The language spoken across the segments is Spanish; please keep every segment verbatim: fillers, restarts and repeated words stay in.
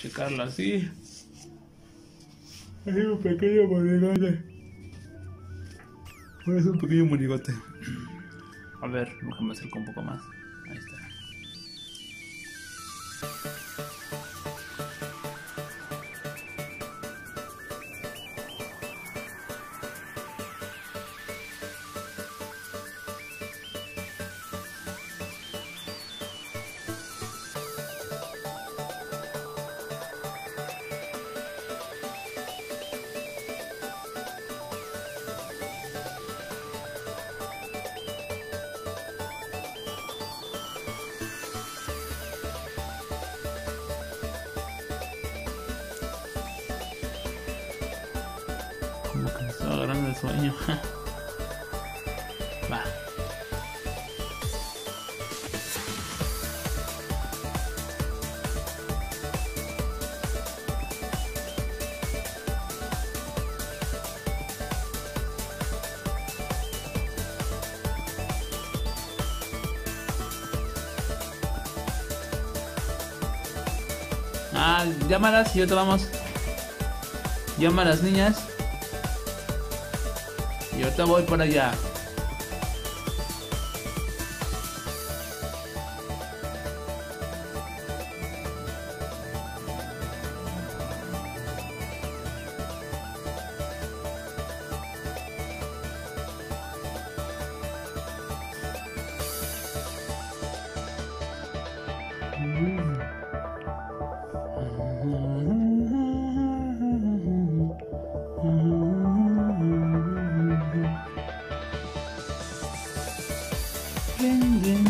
checarla así. Es un pequeño monigote. Es un pequeño monigote. A ver, déjame acercar un poco más. Ahí está. Como que me estaba agarrando el sueño. Va. Ah, llámalas y yo te vamos. Llama a las niñas. Y ahorita voy para allá. Bien, bien.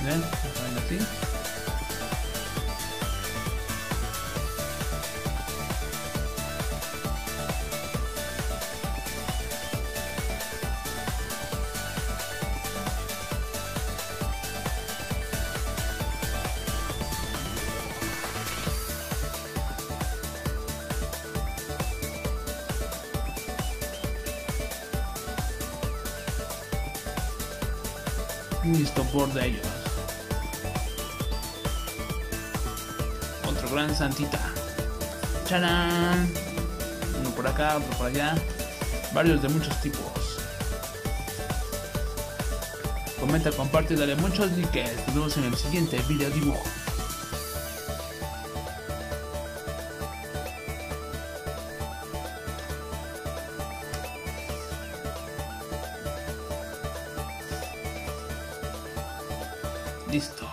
Bien, así. listo por de ellos. Otro gran santita. ¡Charán! Uno por acá, otro por allá. Varios de muchos tipos. Comenta, comparte, dale muchos likes. Nos vemos en el siguiente video dibujo. Listo.